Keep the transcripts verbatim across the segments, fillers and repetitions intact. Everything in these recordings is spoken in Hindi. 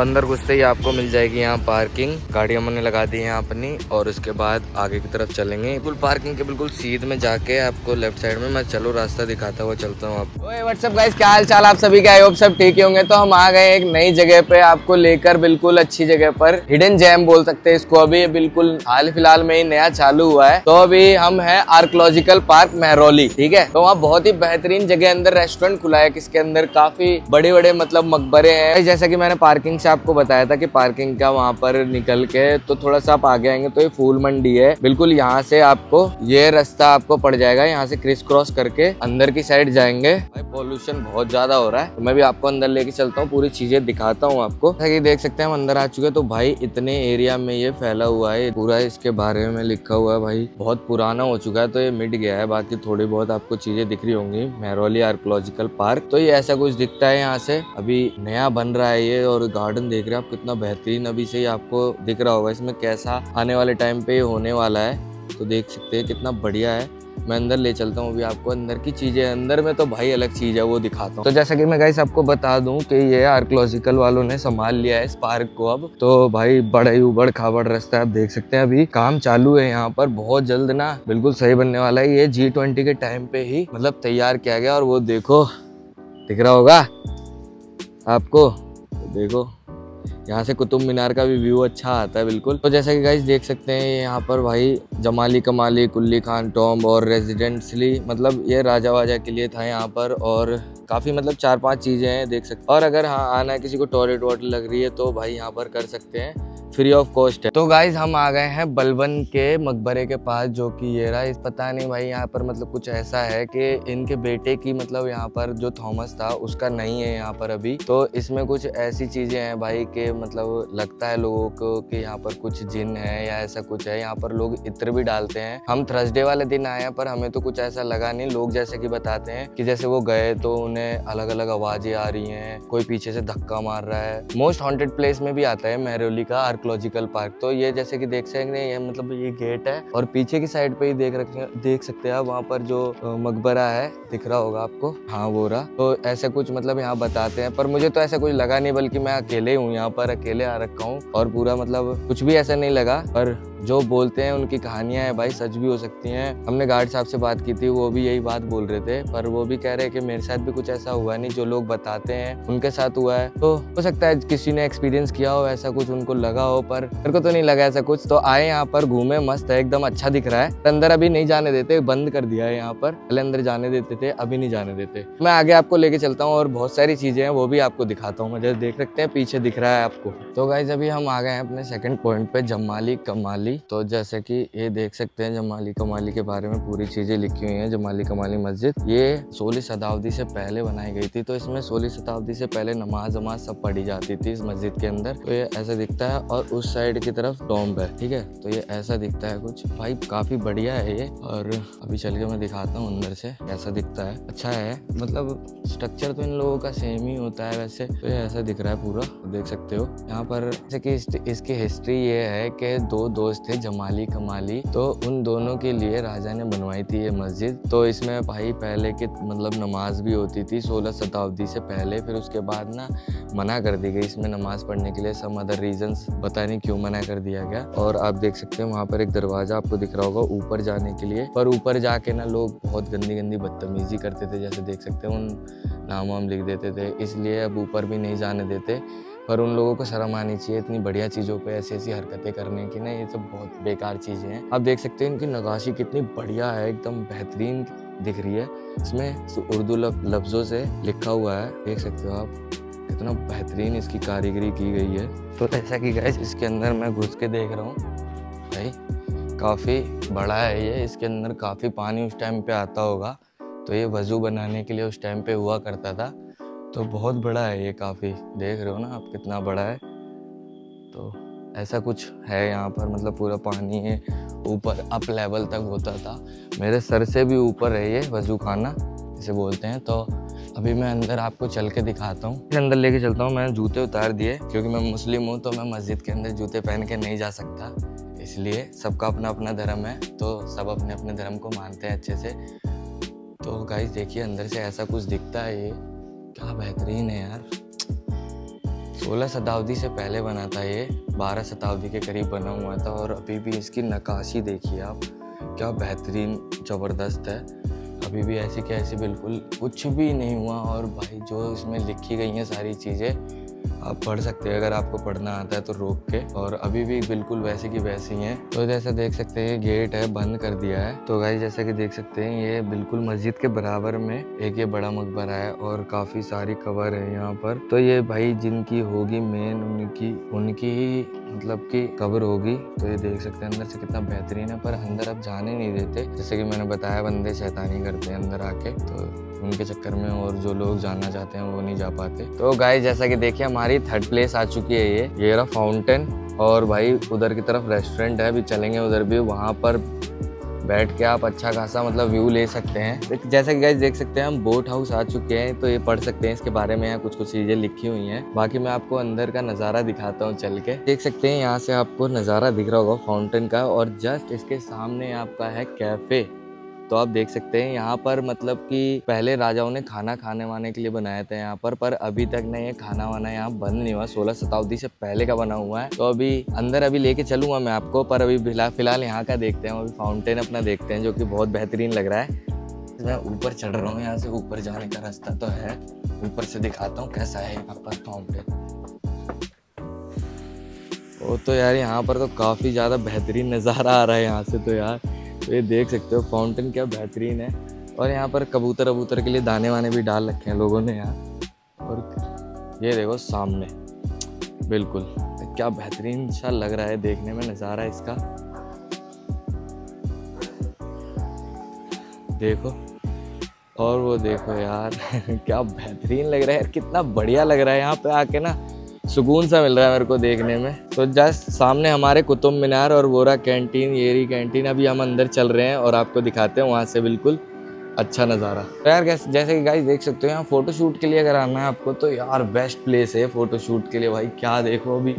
अंदर घुसते ही आपको मिल जाएगी यहाँ पार्किंग, गाड़ियाँ हमने लगा दी हैं अपनी। और उसके बाद आगे की तरफ चलेंगे, बिल्कुल पार्किंग के बिल्कुल सीध में जाके आपको लेफ्ट साइड में, मैं चलो रास्ता दिखाता हुआ चलता हूँ आपको। ओए व्हाट्सअप गाइस, क्या हाल चाल आप सभी के, आई होप सब ठीक होंगे। तो हम आ गए एक नई जगह पे, आपको लेकर बिल्कुल अच्छी जगह पर, हिडन जैम बोल सकते है इसको। अभी बिल्कुल हाल फिलहाल में ही नया चालू हुआ है। तो अभी हम है आर्कियोलॉजिकल पार्क महरौली, ठीक है। तो वहाँ बहुत ही बेहतरीन जगह, अंदर रेस्टोरेंट खुला है, इसके अंदर काफी बड़े बड़े मतलब मकबरे हैं। जैसा की मैंने पार्किंग आपको बताया था कि पार्किंग का वहाँ पर निकल के तो थोड़ा सा आप आगे आएंगे तो ये फूल मंडी है। बिल्कुल यहाँ से आपको ये रास्ता आपको पड़ जाएगा, यहाँ से क्रिस क्रॉस करके अंदर की साइड जाएंगे। भाई पॉल्यूशन बहुत ज्यादा हो रहा है, तो मैं भी आपको अंदर लेके चलता हूँ, पूरी चीजें दिखाता हूँ आपको। जैसा कि देख सकते हैं हम अंदर आ चुके हैं, तो भाई इतने एरिया में ये फैला हुआ है, पूरा इसके बारे में लिखा हुआ है। भाई बहुत पुराना हो चुका है तो ये मिट गया है, बाकी थोड़ी बहुत आपको चीजें दिख रही होंगी। महरौली आर्कियोलॉजिकल पार्क, तो ये ऐसा कुछ दिखता है यहाँ से, अभी नया बन रहा है ये। और गार्डन देख रहे हैं आप, कितना बेहतरीन अभी से ही आपको दिख रहा होगा, इसमें कैसा आने वाले टाइम पे होने वाला है, तो देख सकते हैं कितना बढ़िया है। मैं अंदर ले चलता हूँ अभी आपको, अंदर की चीजें, अंदर में तो भाई अलग चीज है, वो दिखाता हूँ। तो जैसा कि मैं गाइस आपको बता दूं कि ये आर्कियोलॉजिकल वालों ने संभाल लिया है इस पार्क को अब, तो भाई बड़ा ही उबड़ खाबड़ रास्ता है, आप देख सकते हैं अभी काम चालू है यहाँ पर। बहुत जल्द ना बिल्कुल सही बनने वाला है, ये जी ट्वेंटी के टाइम पे ही मतलब तैयार किया गया। और वो देखो दिख रहा होगा आपको, देखो यहाँ से कुतुब मीनार का भी व्यू अच्छा आता है बिल्कुल। तो जैसा कि गाइस देख सकते हैं यहाँ पर भाई जमाली कमाली, कुल्ली खान टॉम्ब और रेजिडेंसली, मतलब ये राजा वाजा के लिए था यहाँ पर। और काफ़ी मतलब चार पांच चीज़ें हैं देख सकते। और अगर हाँ आना किसी को टॉयलेट वाटर लग रही है तो भाई यहाँ पर कर सकते हैं, फ्री ऑफ कॉस्ट है। तो गाइज हम आ गए हैं बलबन के मकबरे के पास, जो कि ये रहा। इस पता नहीं भाई यहाँ पर मतलब कुछ ऐसा है कि इनके बेटे की मतलब यहाँ पर जो थॉमस था उसका नहीं है यहाँ पर अभी, तो इसमें कुछ ऐसी चीजें हैं भाई के मतलब लगता है लोगों को कि यहाँ पर कुछ जिन है या ऐसा कुछ है। यहाँ पर लोग इत्र भी डालते हैं। हम थर्सडे वाले दिन आए हैं पर हमें तो कुछ ऐसा लगा नहीं। लोग जैसे कि बताते हैं कि जैसे वो गए तो उन्हें अलग अलग आवाजें आ रही है, कोई पीछे से धक्का मार रहा है। मोस्ट हॉन्टेड प्लेस में भी आता है महरौली का आर्कियोलॉजिकल पार्क। तो ये जैसे कि देख सकते हैं, ये मतलब ये गेट है और पीछे की साइड पे ही देख रखे देख सकते हैं वहाँ पर जो मकबरा है, दिख रहा होगा आपको, हाँ वो रहा। तो ऐसा कुछ मतलब यहाँ बताते हैं, पर मुझे तो ऐसा कुछ लगा नहीं, बल्कि मैं अकेले हूँ यहाँ पर, अकेले आ रखा हूँ और पूरा मतलब कुछ भी ऐसा नहीं लगा। पर जो बोलते हैं उनकी कहानियां है भाई, सच भी हो सकती हैं। हमने गार्ड साहब से बात की थी, वो भी यही बात बोल रहे थे, पर वो भी कह रहे हैं कि मेरे साथ भी कुछ ऐसा हुआ नहीं, जो लोग बताते हैं उनके साथ हुआ है। तो हो सकता है किसी ने एक्सपीरियंस किया हो, ऐसा कुछ उनको लगा हो, पर मेरे को तो नहीं लगा ऐसा कुछ। तो आए यहाँ पर घूमे, मस्त है एकदम, अच्छा दिख रहा है। अंदर अभी नहीं जाने देते, बंद कर दिया है यहाँ पर, पहले अंदर जाने देते थे, अभी नहीं जाने देते। मैं आगे आपको लेके चलता हूँ और बहुत सारी चीजें हैं वो भी आपको दिखाता हूँ। मुझे देख सकते हैं पीछे दिख रहा है आपको। तो गाइस अभी हम आ गए हैं अपने सेकंड पॉइंट पे, जमाली कमाली। तो जैसे कि ये देख सकते हैं जमाली कमाली के बारे में पूरी चीजें लिखी हुई हैं। जमाली कमाली मस्जिद ये सोलह शताब्दी से पहले बनाई गई थी, तो इसमें सोलह शताब्दी से पहले नमाज नमाज सब पढ़ी जाती थी इस मस्जिद के अंदर। तो ये ऐसा दिखता है और उस साइड की तरफ टॉम्ब है, ठीक है। तो ये ऐसा दिखता है कुछ, भाई काफी बढ़िया है ये। और अभी चल के मैं दिखाता हूँ अंदर से ऐसा दिखता है, अच्छा है। मतलब स्ट्रक्चर तो इन लोगों का सेम ही होता है वैसे, तो ये ऐसा दिख रहा है पूरा, देख सकते हो यहाँ पर। जैसे कि इसकी हिस्ट्री ये है कि दो दोस्त थे जमाली कमाली, तो उन दोनों के लिए राजा ने बनवाई थी ये मस्जिद। तो इसमें भाई पहले के मतलब नमाज भी होती थी सोलह शताब्दी से पहले, फिर उसके बाद ना मना कर दी गई इसमें नमाज पढ़ने के लिए, सम अदर रीजंस, पता नहीं क्यों मना कर दिया गया। और आप देख सकते हैं वहाँ पर एक दरवाजा आपको दिख रहा होगा ऊपर जाने के लिए, पर ऊपर जाके ना लोग बहुत गंदी गंदी बदतमीजी करते थे, जैसे देख सकते हैं उन नाम वाम लिख देते थे, इसलिए अब ऊपर भी नहीं जाने देते। पर उन लोगों को शर्म आनी चाहिए इतनी बढ़िया चीज़ों पे ऐसी ऐसी हरकतें करने की ना, ये सब बहुत बेकार चीज़ें हैं। आप देख सकते हैं इनकी नक्काशी कितनी बढ़िया है, एकदम बेहतरीन दिख रही है। इसमें उर्दू लफ्ज़ों से लिखा हुआ है, देख सकते हो आप कितना बेहतरीन इसकी कारीगरी की गई है। तो ऐसा कि गाइस इसके अंदर मैं घुस के देख रहा हूँ, भाई काफ़ी बड़ा है ये, इसके अंदर काफ़ी पानी उस टाइम पर आता होगा, तो ये वज़ू बनाने के लिए उस टाइम पर हुआ करता था। तो बहुत बड़ा है ये, काफ़ी देख रहे हो ना आप कितना बड़ा है। तो ऐसा कुछ है यहाँ पर, मतलब पूरा पानी है ऊपर अप लेवल तक होता था, मेरे सर से भी ऊपर है ये वजू खाना इसे बोलते हैं। तो अभी मैं अंदर आपको चल के दिखाता हूँ, अंदर लेके चलता हूँ। मैंने जूते उतार दिए क्योंकि मैं मुस्लिम हूँ, तो मैं मस्जिद के अंदर जूते पहन के नहीं जा सकता, इसलिए सबका अपना अपना धर्म है, तो सब अपने अपने धर्म को मानते हैं अच्छे से। तो गाइस देखिए अंदर से ऐसा कुछ दिखता है, ये क्या बेहतरीन है यार, सोलह शताब्दी से पहले बना था ये, बारह शताब्दी के करीब बना हुआ था और अभी भी इसकी नक्काशी देखिए आप, क्या बेहतरीन ज़बरदस्त है। अभी भी ऐसी के ऐसी बिल्कुल कुछ भी नहीं हुआ। और भाई जो इसमें लिखी गई हैं सारी चीज़ें आप पढ़ सकते हैं अगर आपको पढ़ना आता है तो रोक के, और अभी भी बिल्कुल वैसे की वैसी हैं। तो जैसा देख सकते हैं गेट है बंद कर दिया है। तो गाइस जैसा कि देख सकते हैं ये बिल्कुल मस्जिद के बराबर में एक ये बड़ा मकबरा है और काफी सारी कबर है यहाँ पर। तो ये भाई जिनकी होगी मेन उनकी उनकी ही मतलब की कबर होगी। तो ये देख सकते हैं अंदर से कितना बेहतरीन है, पर अंदर आप जाने नहीं देते, जैसे कि मैंने बताया बंदे शैतानी करते हैं अंदर आके, तो उनके चक्कर में और जो लोग जानना चाहते हैं वो नहीं जा पाते। तो गाइस जैसा कि देखिए हमारी थर्ड प्लेस आ चुकी है, ये ये रहा फाउंटेन। और भाई उधर की तरफ रेस्टोरेंट है, अभी चलेंगे उधर भी, वहाँ पर बैठ के आप अच्छा खासा मतलब व्यू ले सकते हैं। जैसा कि गाइस देख सकते हैं हम बोट हाउस आ चुके हैं, तो ये पढ़ सकते हैं इसके बारे में, यहाँ कुछ कुछ चीज़ें लिखी हुई हैं। बाकी मैं आपको अंदर का नज़ारा दिखाता हूँ चल के। देख सकते हैं यहाँ से आपको नज़ारा दिख रहा होगा फाउंटेन का, और जस्ट इसके सामने आपका है कैफ़े। तो आप देख सकते हैं यहाँ पर मतलब कि पहले राजाओं ने खाना खाने वाने के लिए बनाया था यहाँ पर, पर अभी तक नहीं है खाना वाना यहाँ बंद नहीं हुआ। सोलह शताब्दी से पहले का बना हुआ है। तो अभी अंदर अभी लेके चलूंगा मैं आपको, पर अभी फिलहाल यहाँ का देखते हैं, अभी फाउंटेन अपना देखते हैं जो कि बहुत बेहतरीन लग रहा है। मैं ऊपर चढ़ रहा हूँ, यहाँ से ऊपर जाने का रास्ता तो है, ऊपर से दिखाता हूँ कैसा है यहाँ पर फाउंटेन। ओ तो यार यहाँ पर तो काफ़ी ज़्यादा बेहतरीन नज़ारा आ रहा है यहाँ से तो यार। तो ये देख सकते हो फाउंटेन क्या बेहतरीन है, और यहाँ पर कबूतर अबूतर के लिए दाने वाने भी डाल रखे हैं लोगों ने यहाँ। और ये देखो सामने बिल्कुल क्या बेहतरीन सा लग रहा है देखने में नज़ारा इसका। देखो और वो देखो यार क्या बेहतरीन लग रहा है, कितना बढ़िया लग रहा है यहाँ पे आके ना, सुकून सा मिल रहा है मेरे को देखने में। तो जस्ट सामने हमारे कुतुब मीनार और वोरा कैंटीन, येरी कैंटीन, अभी हम अंदर चल रहे हैं और आपको दिखाते हैं वहाँ से बिल्कुल अच्छा नज़ारा। तो यार जैसे कि गाइस देख सकते हो यहाँ फ़ोटोशूट के लिए अगर आना है आपको तो यार बेस्ट प्लेस है फ़ोटोशूट के लिए। भाई क्या देखो अभी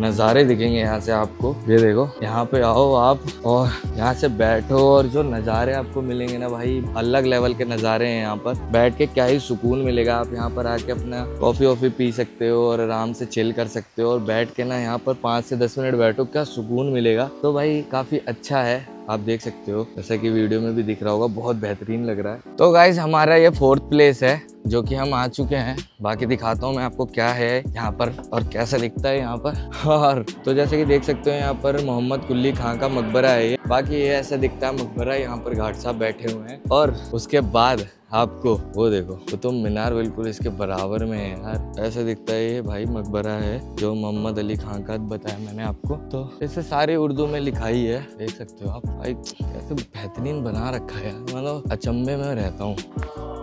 नज़ारे दिखेंगे यहाँ से आपको, ये देखो यहाँ पे आओ आप और यहाँ से बैठो और जो नज़ारे आपको मिलेंगे ना भाई अलग लेवल के नज़ारे हैं। यहाँ पर बैठ के क्या ही सुकून मिलेगा, आप यहाँ पर आके अपना कॉफ़ी वॉफ़ी पी सकते हो और आराम से चिल कर सकते हो, और बैठ के ना यहाँ पर पाँच से दस मिनट बैठो क्या सुकून मिलेगा। तो भाई काफ़ी अच्छा है, आप देख सकते हो जैसा कि वीडियो में भी दिख रहा होगा, बहुत बेहतरीन लग रहा है। तो गाइज हमारा ये फोर्थ प्लेस है जो कि हम आ चुके हैं, बाकी दिखाता हूँ मैं आपको क्या है यहाँ पर और कैसा दिखता है यहाँ पर। और तो जैसे कि देख सकते हो यहाँ पर मोहम्मद कुली खां का मकबरा है ये। बाकी ये ऐसा दिखता है मकबरा, यहाँ पर घाट साहब बैठे हुए हैं। और उसके बाद आपको वो देखो कुतुब मीनार बिल्कुल इसके बराबर में है यार, ऐसा दिखता है ये भाई मकबरा है जो मोहम्मद अली खान का बताया मैंने आपको। तो इसे सारी उर्दू में लिखाई है, देख सकते हो आप। भाई कैसे बेहतरीन बना रखा है, मतलब अचंभे में रहता हूँ।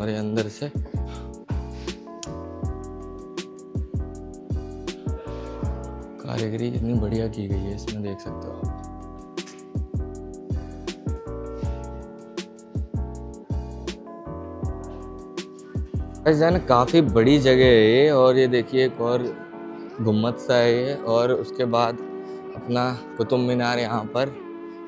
और ये अंदर से कारीगरी इतनी बढ़िया की गई है इसमें, देख सकते हो आप। काफी बड़ी जगह है ये, और ये देखिए एक और गुम्मद सा है ये, और उसके बाद अपना कुतुब मीनार यहाँ पर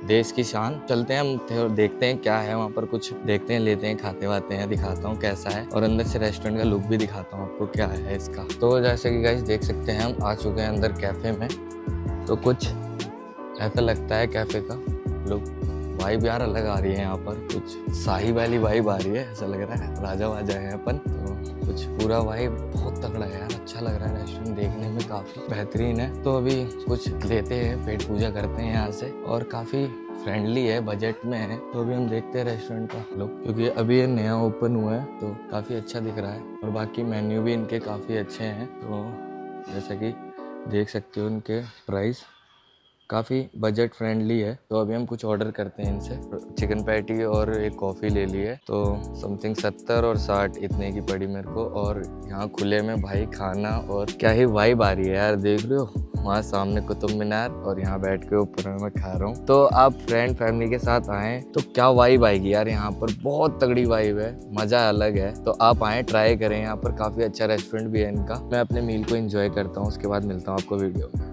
देश की शान। चलते हैं हम देखते हैं क्या है वहाँ पर, कुछ देखते हैं, लेते हैं, खाते वाते हैं, दिखाता हूँ कैसा है, और अंदर से रेस्टोरेंट का लुक भी दिखाता हूँ आपको क्या है इसका। तो जैसे कि गाइस देख सकते हैं हम आ चुके हैं अंदर कैफ़े में, तो कुछ ऐसा लगता है कैफ़े का लुक। वाइब यार अलग आ रही है यहाँ पर, कुछ शाही वाली वाइब आ रही है, ऐसा लग रहा है राजा वाजा है अपन, तो कुछ पूरा वाइब बहुत तगड़ा है यार, अच्छा लग रहा है, रेस्टोरेंट देखने में काफ़ी बेहतरीन है। तो अभी कुछ लेते हैं, पेट पूजा करते हैं यहाँ से, और काफ़ी फ्रेंडली है, बजट में है। तो अभी हम देखते हैं रेस्टोरेंट का लुक, क्योंकि अभी ये नया ओपन हुआ है तो काफ़ी अच्छा दिख रहा है। और बाकी मेन्यू भी इनके काफ़ी अच्छे हैं, तो जैसा कि देख सकते हो इनके प्राइस काफ़ी बजट फ्रेंडली है। तो अभी हम कुछ ऑर्डर करते हैं इनसे, चिकन पैटी और एक कॉफ़ी ले ली है, तो समथिंग सत्तर और साठ इतने की पड़ी मेरे को। और यहाँ खुले में भाई खाना, और क्या ही वाइब आ रही है यार, देख रहे हो वहाँ सामने कुतुब मीनार, और यहाँ बैठ के ऊपर मैं खा रहा हूँ। तो आप फ्रेंड फैमिली के साथ आएँ तो क्या वाइब आएगी यार, यहाँ पर बहुत तगड़ी वाइब है, मज़ा अलग है। तो आप आएँ, ट्राई करें, यहाँ पर काफ़ी अच्छा रेस्टोरेंट भी है इनका। मैं अपने मील को इन्जॉय करता हूँ, उसके बाद मिलता हूँ आपको वीडियो में।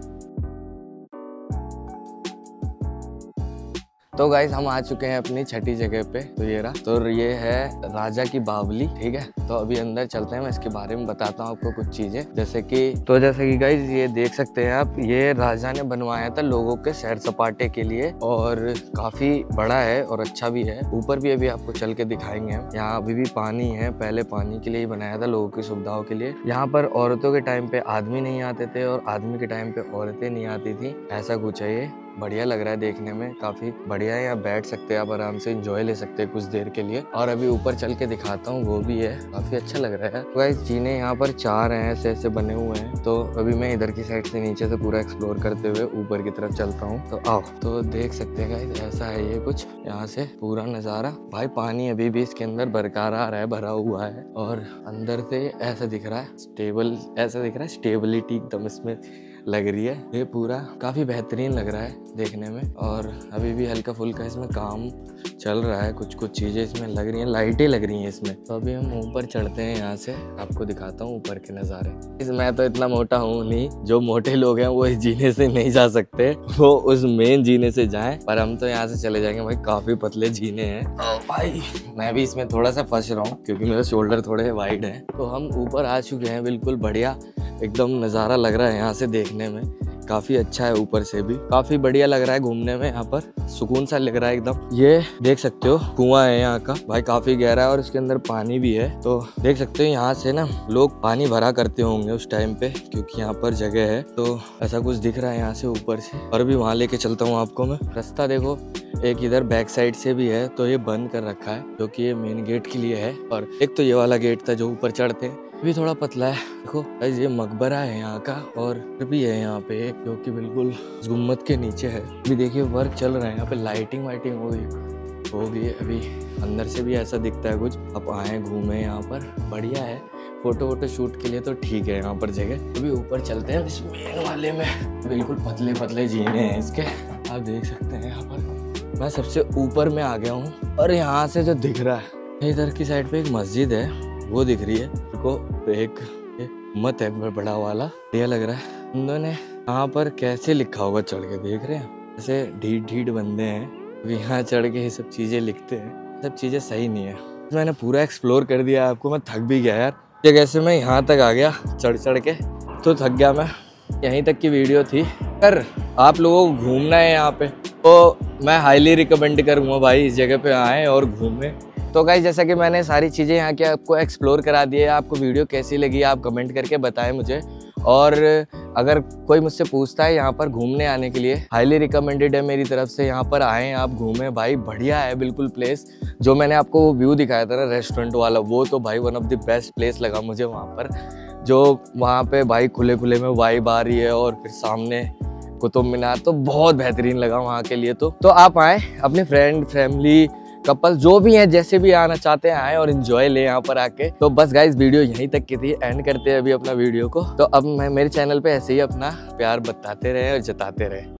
तो गाइज हम आ चुके हैं अपनी छठी जगह पे। तो ये रहा, तो ये है राजा की बावली, ठीक है। तो अभी अंदर चलते हैं, मैं इसके बारे में बताता हूँ आपको कुछ चीजें। जैसे कि तो जैसे कि गाइज ये देख सकते हैं आप, ये राजा ने बनवाया था लोगों के सैर सपाटे के लिए और काफी बड़ा है और अच्छा भी है। ऊपर भी अभी आपको चल के दिखाएंगे हम। यहाँ अभी भी पानी है, पहले पानी के लिए ही बनाया था लोगों की सुविधाओं के लिए। यहाँ पर औरतों के टाइम पे आदमी नहीं आते थे और आदमी के टाइम पे औरतें नहीं आती थी, ऐसा कुछ है। ये बढ़िया लग रहा है देखने में, काफी बढ़िया है। यहाँ बैठ सकते हैं आप आराम से, एंजॉय ले सकते हैं कुछ देर के लिए। और अभी ऊपर चल के दिखाता हूँ, वो भी है, काफी अच्छा लग रहा है। तो गाइस जीने यहाँ पर चार हैं, ऐसे ऐसे बने हुए हैं। तो अभी मैं इधर की साइड से नीचे से पूरा एक्सप्लोर करते हुए ऊपर की तरफ चलता हूँ। तो आओ, तो देख सकते हैं गाइस, ऐसा है ये कुछ यहाँ से पूरा नजारा। भाई पानी अभी भी इसके अंदर बरकरार है, भरा हुआ है। और अंदर से ऐसा दिख रहा है, स्टेबल ऐसा दिख रहा है, स्टेबिलिटी एकदम इसमें लग रही है। ये पूरा काफी बेहतरीन लग रहा है देखने में। और अभी भी हल्का फुल्का इसमें काम चल रहा है, कुछ कुछ चीजें इसमें लग रही हैं, लाइटें लग रही हैं इसमें। तो अभी हम ऊपर चढ़ते हैं, यहाँ से आपको दिखाता हूँ ऊपर के नज़ारे। मैं तो इतना मोटा हूँ नहीं, जो मोटे लोग हैं वो इस जीने से नहीं जा सकते, वो उस मेन जीने से जाएं, पर हम तो यहाँ से चले जाएंगे। भाई काफी पतले जीने हैं, भाई मैं भी इसमें थोड़ा सा फंस रहा हूँ क्योंकि मेरे शोल्डर थोड़े वाइड है। तो हम ऊपर आ चुके हैं, बिल्कुल बढ़िया एकदम नज़ारा लग रहा है यहाँ से देखने में, काफ़ी अच्छा है। ऊपर से भी काफ़ी बढ़िया लग रहा है घूमने में, यहाँ पर सुकून सा लग रहा है एकदम। ये देख सकते हो कुआं है यहाँ का, भाई काफ़ी गहरा है और इसके अंदर पानी भी है। तो देख सकते हो यहाँ से ना लोग पानी भरा करते होंगे उस टाइम पे, क्योंकि यहाँ पर जगह है। तो ऐसा कुछ दिख रहा है यहाँ से ऊपर से। और भी वहाँ लेके चलता हूँ आपको मैं। रास्ता देखो एक इधर बैक साइड से भी है, तो ये बंद कर रखा है क्योंकि ये मेन गेट के लिए है। और एक तो ये वाला गेट था जो ऊपर चढ़ते हैं, भी थोड़ा पतला है। देखो ये मकबरा है यहाँ का, और भी है यहाँ पे जो कि बिल्कुल गुम्मत के नीचे है। अभी देखिए वर्क चल रहा है यहाँ पे, लाइटिंग वाइटिंग हो गई होगी। अभी अंदर से भी ऐसा दिखता है कुछ। आप आए घूमे यहाँ पर, बढ़िया है फोटो वोटो शूट के लिए, तो ठीक है यहाँ पर जगह। अभी ऊपर चलते हैं इस मेन वाले में। बिल्कुल पतले पतले जीने हैं इसके, आप देख सकते हैं यहाँ पर। मैं सबसे ऊपर में आ गया हूँ और यहाँ से जो दिख रहा है इधर की साइड पे एक मस्जिद है, वो दिख रही है को एक मत है बड़ा वाला, ये लग रहा है। उन्होंने यहाँ पर कैसे लिखा होगा, चढ़ के देख रहे हैं। ऐसे ढीठ ढीठ बंदे हैं, यहाँ चढ़ के ये सब चीजें लिखते हैं, सब चीजें सही नहीं है। मैंने पूरा एक्सप्लोर कर दिया आपको, मैं थक भी गया यार। जगह से मैं यहाँ तक आ गया चढ़ चढ़ के, तो थक गया मैं। यहीं तक की वीडियो थी। अगर आप लोगों को घूमना है यहाँ पे तो मैं हाईली रिकमेंड करूँगा, भाई इस जगह पे आए और घूमें। तो गाइस जैसा कि मैंने सारी चीज़ें यहाँ की आपको एक्सप्लोर करा दी है। आपको वीडियो कैसी लगी आप कमेंट करके बताएं मुझे। और अगर कोई मुझसे पूछता है यहाँ पर घूमने आने के लिए, हाईली रिकमेंडेड है मेरी तरफ से, यहाँ पर आएँ आप घूमें। भाई बढ़िया है बिल्कुल प्लेस। जो मैंने आपको वो व्यू दिखाया था ना रेस्टोरेंट वाला, वो तो भाई one of the best place लगा मुझे वहाँ पर। जो वहाँ पर भाई खुले खुले में वाइब आ रही है, और फिर सामने कुतुब मीनार, तो बहुत बेहतरीन लगा वहाँ के लिए। तो, तो आप आएँ अपने फ्रेंड फैमिली कपल जो भी हैं, जैसे भी आना चाहते हैं आए और एंजॉय ले यहाँ पर आके। तो बस गाइज वीडियो यहीं तक की थी, एंड करते हैं अभी अपना वीडियो को। तो अब मैं मेरे चैनल पे ऐसे ही अपना प्यार बताते रहे और जताते रहे।